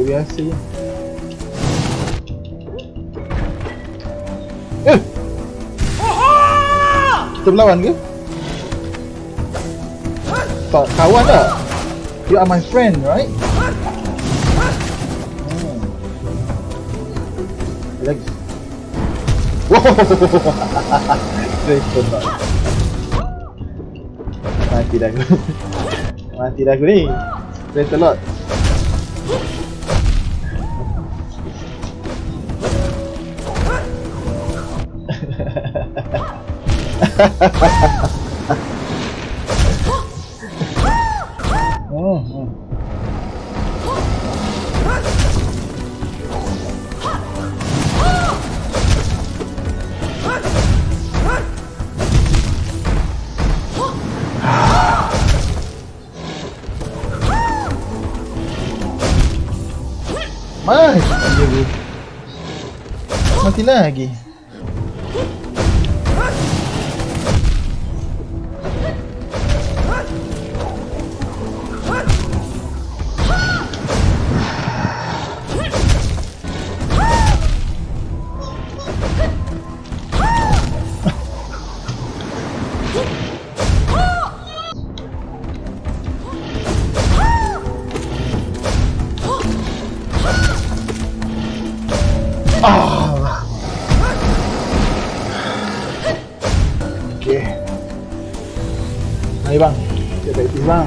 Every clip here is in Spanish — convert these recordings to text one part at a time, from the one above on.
voy hacia allá. Kita berlawan ke? Tak, kawan tak? You are my friend, right? Lagi. Wow. Mati dah aku. Mati dah aku ni. Straight a lot. Mati lagi. Ahí van, ahí van.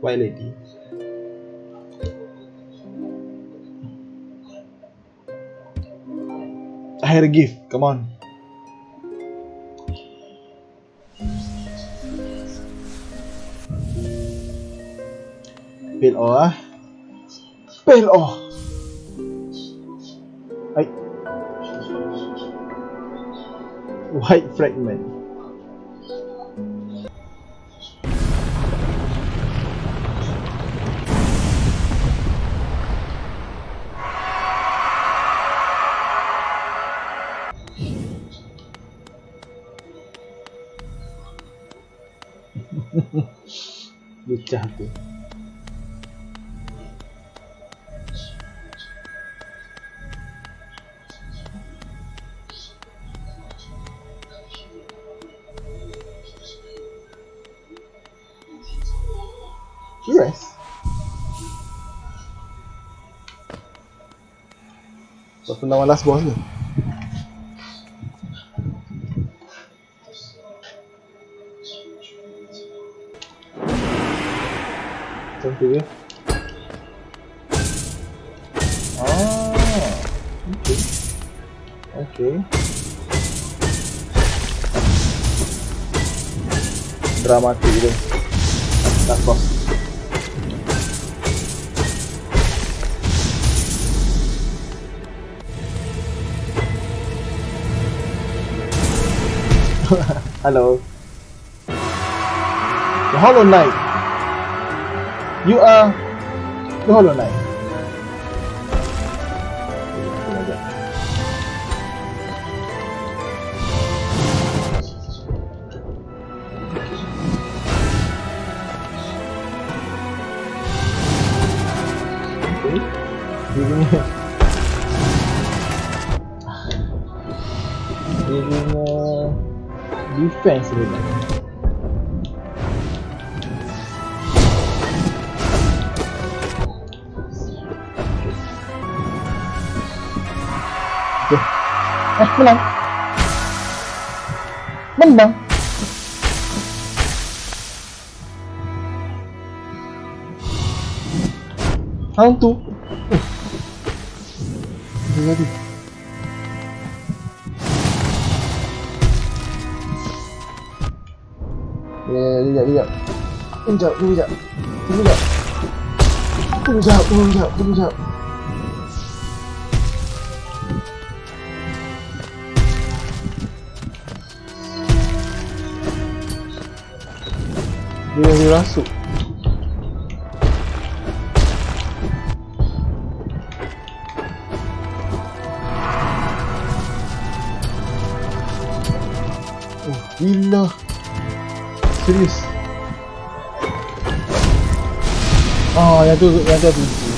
White lady. Akhir gift, come on. Fail off. Fail off. Hai. White fragment. Lucah tu. Yes. Kau pernah malas bos ke? Tentu ya. Ah, okay. Okay. Dramatik dia. Tak bos. Hello. The Hollow Knight. You are the Hollow Knight. Okay. Giving defense with that. Let's pull out. One down. Round two. Ready. Lihat. Tunggu jap. Dia masuk. Oh, gila. Serius. Ah, yang tu habis.